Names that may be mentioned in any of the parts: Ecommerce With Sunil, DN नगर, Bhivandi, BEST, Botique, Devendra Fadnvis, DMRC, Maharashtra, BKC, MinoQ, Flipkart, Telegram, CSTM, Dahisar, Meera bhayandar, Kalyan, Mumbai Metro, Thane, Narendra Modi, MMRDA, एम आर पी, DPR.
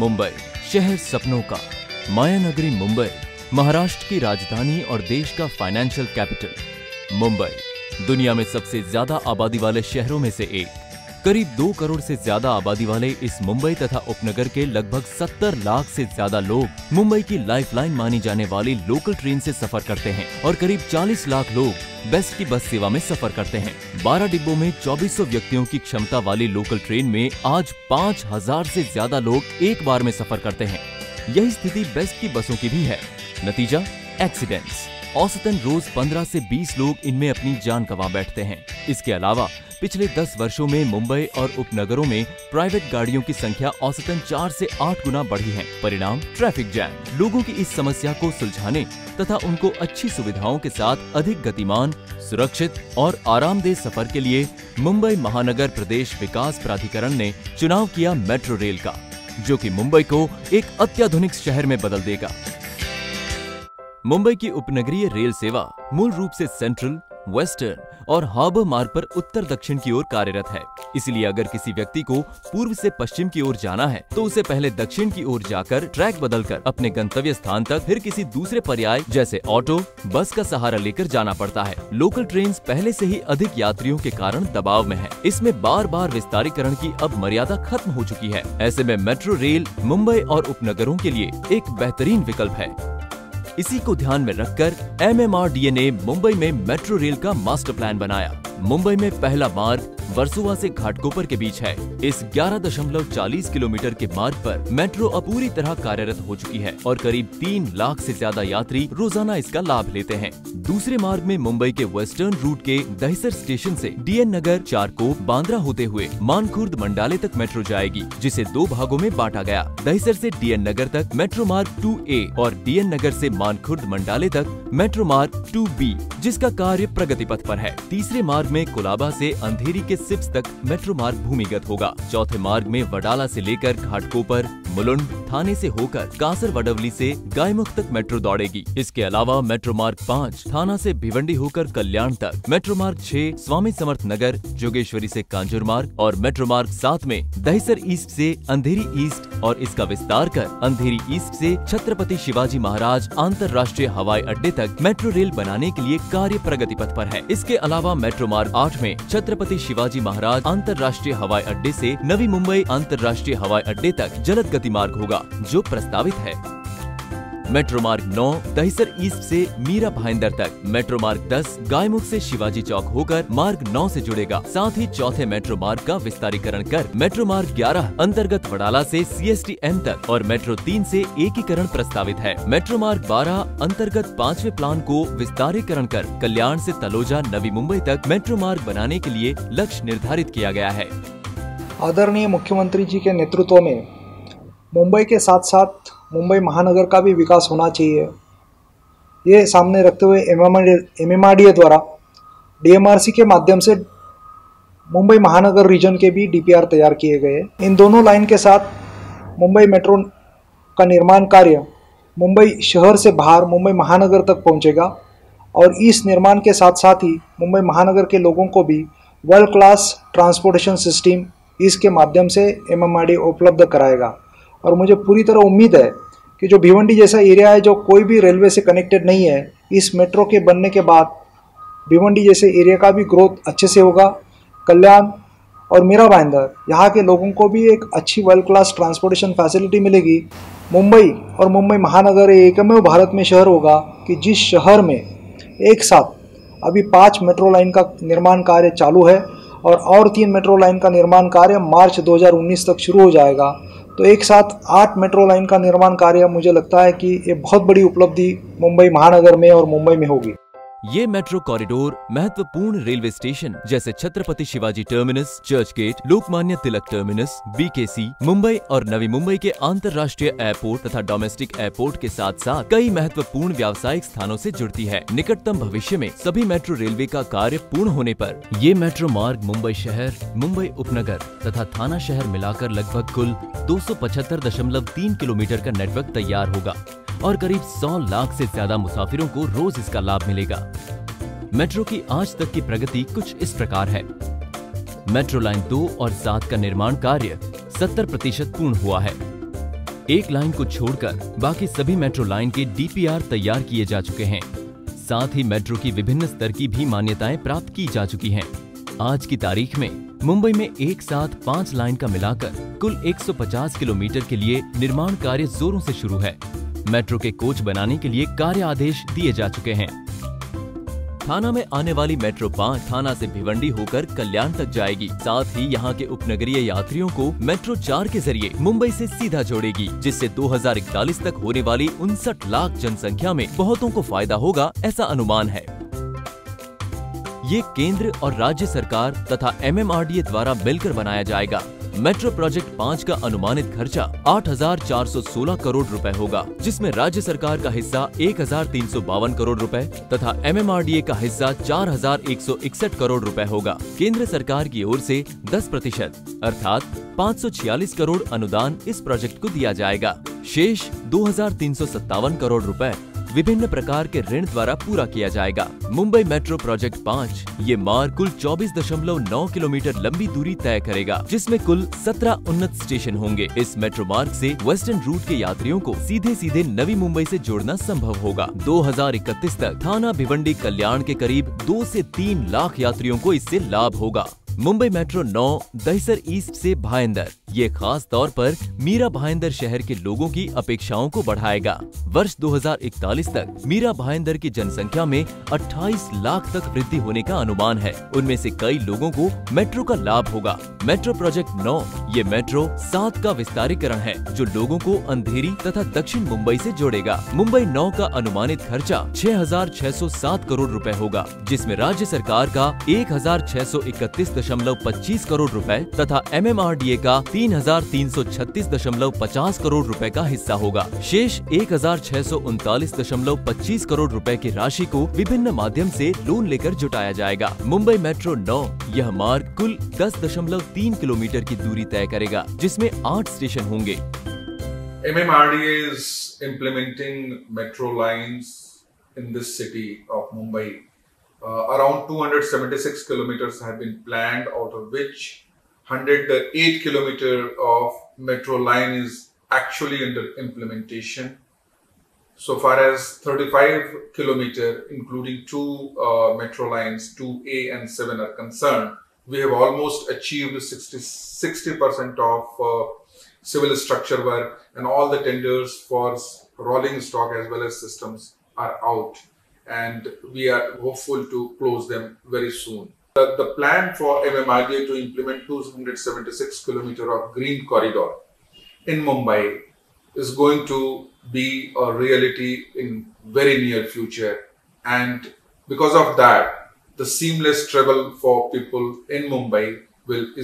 मुंबई शहर सपनों का, माया नगरी मुंबई, महाराष्ट्र की राजधानी और देश का फाइनेंशियल कैपिटल। मुंबई दुनिया में सबसे ज्यादा आबादी वाले शहरों में से एक। करीब 2 करोड़ से ज्यादा आबादी वाले इस मुंबई तथा उपनगर के लगभग 70 लाख से ज्यादा लोग मुंबई की लाइफलाइन मानी जाने वाली लोकल ट्रेन से सफर करते हैं और करीब 40 लाख लोग बेस्ट की बस सेवा में सफर करते हैं। 12 डिब्बों में 2400 व्यक्तियों की क्षमता वाली लोकल ट्रेन में आज 5000 से ज्यादा लोग एक बार में सफर करते हैं। यही स्थिति बेस्ट की बसों की भी है। नतीजा एक्सीडेंट्स, औसतन रोज 15 से 20 लोग इनमें अपनी जान गंवा बैठते हैं। इसके अलावा पिछले 10 वर्षों में मुंबई और उपनगरों में प्राइवेट गाड़ियों की संख्या औसतन 4 से 8 गुना बढ़ी है। परिणाम ट्रैफिक जैम। लोगों की इस समस्या को सुलझाने तथा उनको अच्छी सुविधाओं के साथ अधिक गतिमान, सुरक्षित और आरामदेह सफर के लिए मुंबई महानगर प्रदेश विकास प्राधिकरण ने चुनाव किया मेट्रो रेल का, जो कि मुंबई को एक अत्याधुनिक शहर में बदल देगा। मुंबई की उपनगरीय रेल सेवा मूल रूप से सेंट्रल, वेस्टर्न और हार्बर मार्ग पर उत्तर दक्षिण की ओर कार्यरत है। इसलिए अगर किसी व्यक्ति को पूर्व से पश्चिम की ओर जाना है तो उसे पहले दक्षिण की ओर जाकर ट्रैक बदलकर अपने गंतव्य स्थान तक फिर किसी दूसरे पर्याय जैसे ऑटो, बस का सहारा लेकर जाना पड़ता है। लोकल ट्रेन पहले से ही अधिक यात्रियों के कारण दबाव में है। इसमें बार बार विस्तारीकरण की अब मर्यादा खत्म हो चुकी है। ऐसे में मेट्रो रेल मुंबई और उपनगरों के लिए एक बेहतरीन विकल्प है। इसी को ध्यान में रखकर MMRDA ने मुंबई में मेट्रो रेल का मास्टर प्लान बनाया। मुंबई में पहला मार्ग वर्सोवा से घाटकोपर के बीच है। इस 11.40 किलोमीटर के मार्ग पर मेट्रो अब पूरी तरह कार्यरत हो चुकी है और करीब 3 लाख से ज्यादा यात्री रोजाना इसका लाभ लेते हैं। दूसरे मार्ग में मुंबई के वेस्टर्न रूट के दहिसर स्टेशन से DN नगर, चारकोप, बांद्रा होते हुए मानखुर्द, मंडाले तक मेट्रो जाएगी, जिसे 2 भागों में बांटा गया। दहिसर से DN नगर तक मेट्रो मार्ग 2A और DN नगर से मानखुर्द मंडाले तक मेट्रो मार्ग 2B, जिसका कार्य प्रगति पथ पर है। तीसरे मार्ग में कोलाबा से अंधेरी के सिप्स तक मेट्रो मार्ग भूमिगत होगा। चौथे मार्ग में वडाला से लेकर घाटकोपर, मुलुंड, थाने से होकर कासर वडवली से गायमुख तक मेट्रो दौड़ेगी। इसके अलावा मेट्रो मार्ग 5 थाना से भिवंडी होकर कल्याण तक, मेट्रो मार्ग 6 स्वामी समर्थ नगर, जोगेश्वरी से कांजूर मार्ग और मेट्रो मार्ग 7 में दहिसर ईस्ट से अंधेरी ईस्ट और इसका विस्तार कर अंधेरी ईस्ट से छत्रपति शिवाजी महाराज अंतर्राष्ट्रीय हवाई अड्डे तक मेट्रो रेल बनाने के लिए कार्य प्रगति पथ पर है। इसके अलावा मेट्रो मार्ग 8 में छत्रपति शिवाजी महाराज अंतर्राष्ट्रीय हवाई अड्डे से नवी मुंबई अंतर्राष्ट्रीय हवाई अड्डे तक जलद मार्ग होगा, जो प्रस्तावित है। मेट्रो मार्ग 9 दहिसर ईस्ट से मीरा भायंदर तक, मेट्रो मार्ग 10 गायमुख से शिवाजी चौक होकर मार्ग 9 से जुड़ेगा। साथ ही चौथे मेट्रो मार्ग का विस्तारीकरण कर मेट्रो मार्ग 11 अंतर्गत वडाला से CSTM तक और मेट्रो 3 से एकीकरण प्रस्तावित है। मेट्रो मार्ग 12 अंतर्गत 5वें प्लान को विस्तारीकरण कर कल्याण से तलोजा, नवी मुंबई तक मेट्रो मार्ग बनाने के लिए लक्ष्य निर्धारित किया गया है। आदरणीय मुख्यमंत्री जी के नेतृत्व में मुंबई के साथ साथ मुंबई महानगर का भी विकास होना चाहिए, ये सामने रखते हुए MMRDA द्वारा DMRC के माध्यम से मुंबई महानगर रीजन के भी DPR तैयार किए गए। इन दोनों लाइन के साथ मुंबई मेट्रो का निर्माण कार्य मुंबई शहर से बाहर मुंबई महानगर तक पहुंचेगा और इस निर्माण के साथ साथ ही मुंबई महानगर के लोगों को भी वर्ल्ड क्लास ट्रांसपोर्टेशन सिस्टम इसके माध्यम से MMRDA उपलब्ध कराएगा। और मुझे पूरी तरह उम्मीद है कि जो भिवंडी जैसा एरिया है, जो कोई भी रेलवे से कनेक्टेड नहीं है, इस मेट्रो के बनने के बाद भिवंडी जैसे एरिया का भी ग्रोथ अच्छे से होगा। कल्याण और मीरा भायंदर, यहाँ के लोगों को भी एक अच्छी वर्ल्ड क्लास ट्रांसपोर्टेशन फैसिलिटी मिलेगी। मुंबई और मुंबई महानगर एकमेव भारत में शहर होगा कि जिस शहर में एक साथ अभी 5 मेट्रो लाइन का निर्माण कार्य चालू है और 3 मेट्रो लाइन का निर्माण कार्य मार्च 2019 तक शुरू हो जाएगा। तो एक साथ 8 मेट्रो लाइन का निर्माण कार्य, मुझे लगता है कि ये बहुत बड़ी उपलब्धि मुंबई महानगर में और मुंबई में होगी। ये मेट्रो कॉरिडोर महत्वपूर्ण रेलवे स्टेशन जैसे Chhatrapati Shivaji terminus, Churchgate, Lokmanya Tilak terminus, BKC, Mumbai और नवी मुंबई के अंतर्राष्ट्रीय एयरपोर्ट तथा डोमेस्टिक एयरपोर्ट के साथ साथ कई महत्वपूर्ण व्यावसायिक स्थानों से जुड़ती है। निकटतम भविष्य में सभी मेट्रो रेलवे का कार्य पूर्ण होने पर ये मेट्रो मार्ग मुंबई शहर, मुंबई उपनगर तथा थाना शहर मिलाकर लगभग कुल 275.3 किलोमीटर का नेटवर्क तैयार होगा और करीब 100 लाख से ज्यादा मुसाफिरों को रोज इसका लाभ मिलेगा। मेट्रो की आज तक की प्रगति कुछ इस प्रकार है। मेट्रो लाइन 2 और 7 का निर्माण कार्य 70% पूर्ण हुआ है। एक लाइन को छोड़कर बाकी सभी मेट्रो लाइन के डीपीआर तैयार किए जा चुके हैं। साथ ही मेट्रो की विभिन्न स्तर की भी मान्यताएं प्राप्त की जा चुकी हैं। आज की तारीख में मुंबई में एक साथ 5 लाइन का मिलाकर कुल 150 किलोमीटर के लिए निर्माण कार्य जोरों से शुरू है। मेट्रो के कोच बनाने के लिए कार्य आदेश दिए जा चुके हैं। थाना में आने वाली मेट्रो 5 थाना से भिवंडी होकर कल्याण तक जाएगी। साथ ही यहां के उपनगरीय यात्रियों को मेट्रो 4 के जरिए मुंबई से सीधा जोड़ेगी, जिससे 2041 तक होने वाली 59 लाख जनसंख्या में बहुतों को फायदा होगा, ऐसा अनुमान है। ये केंद्र और राज्य सरकार तथा MMRDA द्वारा मिलकर बनाया जाएगा। मेट्रो प्रोजेक्ट 5 का अनुमानित खर्चा 8,416 करोड़ रुपए होगा, जिसमें राज्य सरकार का हिस्सा 1,352 करोड़ रुपए तथा MMRDA का हिस्सा 4,161 करोड़ रुपए होगा। केंद्र सरकार की ओर से 10% अर्थात 546 करोड़ अनुदान इस प्रोजेक्ट को दिया जाएगा। शेष 2,357 करोड़ रुपए विभिन्न प्रकार के ऋण द्वारा पूरा किया जाएगा। मुंबई मेट्रो प्रोजेक्ट 5 ये मार्ग कुल 24.9 किलोमीटर लंबी दूरी तय करेगा, जिसमें कुल 17 उन्नत स्टेशन होंगे। इस मेट्रो मार्ग से वेस्टर्न रूट के यात्रियों को सीधे नवी मुंबई से जोड़ना संभव होगा। 2031 तक थाना भिवंडी कल्याण के करीब 2 से 3 लाख यात्रियों को इससे लाभ होगा। मुंबई मेट्रो 9 दहिसर ईस्ट से भायंदर, ये खास तौर पर मीरा भायंदर शहर के लोगों की अपेक्षाओं को बढ़ाएगा। वर्ष 2041 तक मीरा भायंदर की जनसंख्या में 28 लाख तक वृद्धि होने का अनुमान है। उनमें से कई लोगों को मेट्रो का लाभ होगा। मेट्रो प्रोजेक्ट 9 ये मेट्रो 7 का विस्तारीकरण है, जो लोगों को अंधेरी तथा दक्षिण मुंबई से जोड़ेगा। मुंबई 9 का अनुमानित खर्चा 6,607 करोड़ रुपए होगा, जिसमें राज्य सरकार का 1,631.25 करोड़ रुपए तथा MMRDA का 3,336.50 करोड़ रुपए का हिस्सा होगा। शेष 1,639.25 करोड़ रुपए की राशि को विभिन्न माध्यम से लोन लेकर जुटाया जाएगा। मुंबई मेट्रो 9 यह मार्ग कुल 10.3 किलोमीटर की दूरी तय करेगा, जिसमें 8 स्टेशन होंगे। MMRDA is implementing metro lines in this city of Mumbai. Around 276 kilometers have been planned, out of which 108 kilometer of metro line is actually under implementation. So far as 35 kilometer, including 2 metro lines 2A and 7 are concerned, we have almost achieved 60% of civil structure work, and all the tenders for rolling stock as well as systems are out. And we are hopeful to close them very soon. The plan for MMRDA to implement 276 kilometer of green corridor in Mumbai is going to be a reality in very near future. And because of that, the seamless travel for people in Mumbai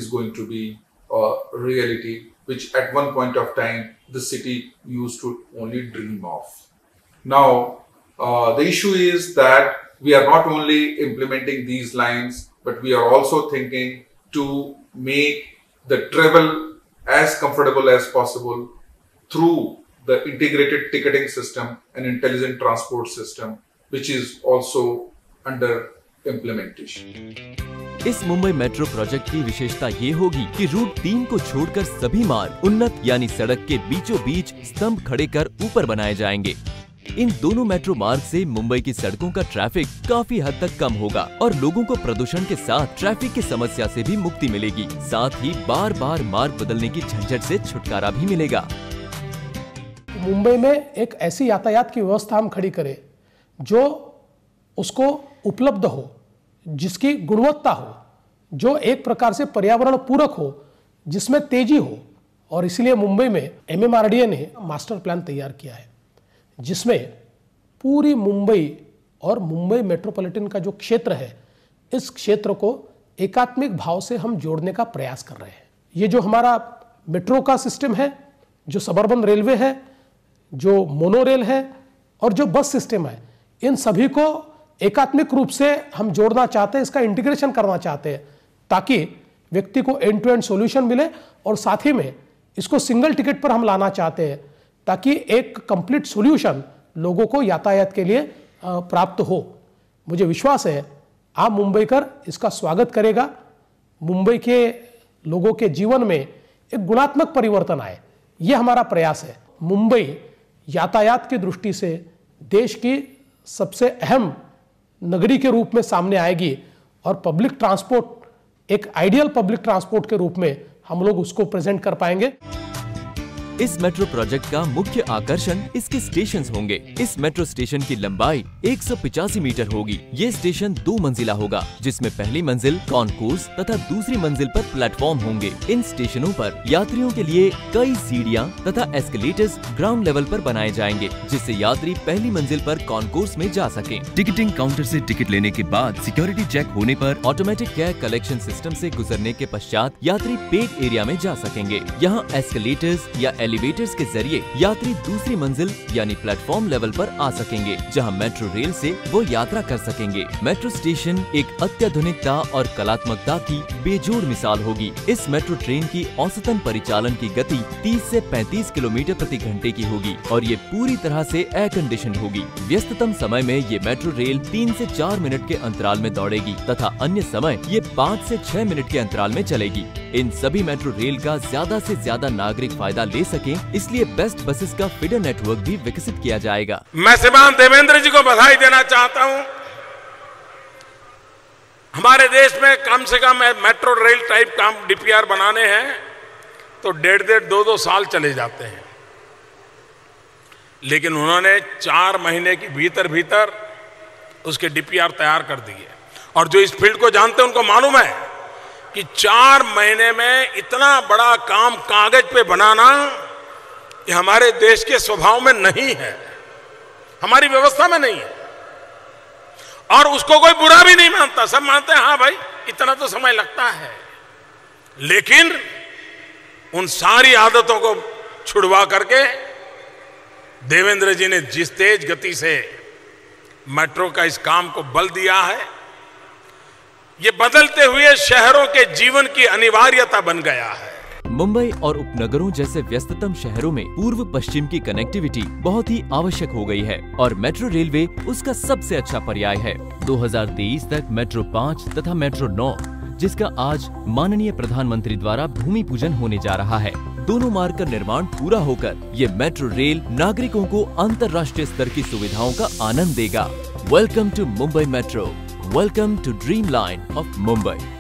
is going to be a reality, which at one point of time, the city used to only dream of. Now, the issue is that we are not only implementing these lines, but we are also thinking to make the travel as comfortable as possible through the integrated ticketing system and intelligent transport system, which is also under implementation. इस Mumbai metro project की विशेषता ये होगी कि root 3 को छोड़कर सभी मार्ग उन्नत यानी सड़क के बीचों बीच स्तंभ खड़े कर ऊपर बनाए जाएंगे। इन दोनों मेट्रो मार्ग से मुंबई की सड़कों का ट्रैफिक काफी हद तक कम होगा और लोगों को प्रदूषण के साथ ट्रैफिक की समस्या से भी मुक्ति मिलेगी। साथ ही बार-बार मार्ग बदलने की झंझट से छुटकारा भी मिलेगा। मुंबई में एक ऐसी यातायात की व्यवस्था हम खड़ी करें जो उसको उपलब्ध हो, जिसकी गुणवत्ता हो, जो एक प्रकार से पर्यावरण पूरक हो, जिसमें तेजी हो। और इसलिए मुंबई में MMRDA ने मास्टर प्लान तैयार किया है, जिसमें पूरी मुंबई और मुंबई मेट्रोपॉलिटन का जो क्षेत्र है, इस क्षेत्र को एकात्मिक भाव से हम जोड़ने का प्रयास कर रहे हैं। ये जो हमारा मेट्रो का सिस्टम है, जो सबर्बन रेलवे है, जो मोनोरेल है और जो बस सिस्टम है, इन सभी को एकात्मिक रूप से हम जोड़ना चाहते हैं, इसका इंटीग्रेशन करना चाहते हैं, ताकि व्यक्ति को एंड टू एंड सॉल्यूशन मिले। और साथ ही में इसको सिंगल टिकट पर हम लाना चाहते हैं, ताकि एक कंप्लीट सॉल्यूशन लोगों को यातायात के लिए प्राप्त हो। मुझे विश्वास है आप मुंबईकर इसका स्वागत करेगा। मुंबई के लोगों के जीवन में एक गुणात्मक परिवर्तन आए, ये हमारा प्रयास है। मुंबई यातायात की दृष्टि से देश की सबसे अहम नगरी के रूप में सामने आएगी और पब्लिक ट्रांसपोर्ट एक आइडियल पब्लिक ट्रांसपोर्ट के रूप में हम लोग उसको प्रेजेंट कर पाएंगे। इस मेट्रो प्रोजेक्ट का मुख्य आकर्षण इसके स्टेशंस होंगे। इस मेट्रो स्टेशन की लंबाई 185 मीटर होगी। ये स्टेशन 2 मंजिला होगा, जिसमें पहली मंजिल कॉन्कोर्स तथा दूसरी मंजिल पर प्लेटफॉर्म होंगे। इन स्टेशनों पर यात्रियों के लिए कई सीढ़ियां तथा एस्केलेटर्स ग्राउंड लेवल पर बनाए जाएंगे, जिससे यात्री पहली मंजिल पर कॉन्कोर्स में जा सके। टिकटिंग काउंटर से टिकट लेने के बाद सिक्योरिटी चेक होने पर ऑटोमेटिक कैश कलेक्शन सिस्टम से गुजरने के पश्चात यात्री पेड एरिया में जा सकेंगे। यहाँ एस्केलेटर्स या एलिवेटर्स के जरिए यात्री दूसरी मंजिल यानी प्लेटफॉर्म लेवल पर आ सकेंगे, जहां मेट्रो रेल से वो यात्रा कर सकेंगे। मेट्रो स्टेशन एक अत्याधुनिकता और कलात्मकता की बेजोड़ मिसाल होगी। इस मेट्रो ट्रेन की औसतन परिचालन की गति 30 से 35 किलोमीटर प्रति घंटे की होगी और ये पूरी तरह से एयर कंडीशन होगी। व्यस्ततम समय में ये मेट्रो रेल 3 से 4 मिनट के अंतराल में दौड़ेगी तथा अन्य समय ये 5 से 6 मिनट के अंतराल में चलेगी। इन सभी मेट्रो रेल का ज्यादा से ज्यादा नागरिक फायदा ले सके, इसलिए बेस्ट बसेस का फीडर नेटवर्क भी विकसित किया जाएगा। मैं श्रीमान देवेंद्र जी को बधाई देना चाहता हूं। हमारे देश में कम से कम मेट्रो रेल टाइप काम डीपीआर बनाने हैं तो 1.5 दो साल चले जाते हैं, लेकिन उन्होंने 4 महीने के भीतर भीतर उसके डीपीआर तैयार कर दिए। और जो इस फील्ड को जानते हैं उनको मालूम है कि 4 महीने में इतना बड़ा काम कागज पे बनाना ये हमारे देश के स्वभाव में नहीं है, हमारी व्यवस्था में नहीं है। और उसको कोई बुरा भी नहीं मानता, सब मानते हैं हाँ भाई इतना तो समय लगता है। लेकिन उन सारी आदतों को छुड़वा करके देवेंद्र जी ने जिस तेज गति से मेट्रो का इस काम को बल दिया है, ये बदलते हुए शहरों के जीवन की अनिवार्यता बन गया है। मुंबई और उपनगरों जैसे व्यस्ततम शहरों में पूर्व पश्चिम की कनेक्टिविटी बहुत ही आवश्यक हो गई है और मेट्रो रेलवे उसका सबसे अच्छा पर्याय है। 2023 तक मेट्रो 5 तथा मेट्रो 9, जिसका आज माननीय प्रधानमंत्री द्वारा भूमि पूजन होने जा रहा है, दोनों मार्ग का निर्माण पूरा होकर ये मेट्रो रेल नागरिकों को अंतर्राष्ट्रीय स्तर की सुविधाओं का आनंद देगा। Welcome to Mumbai metro. Welcome to Dreamline of Mumbai.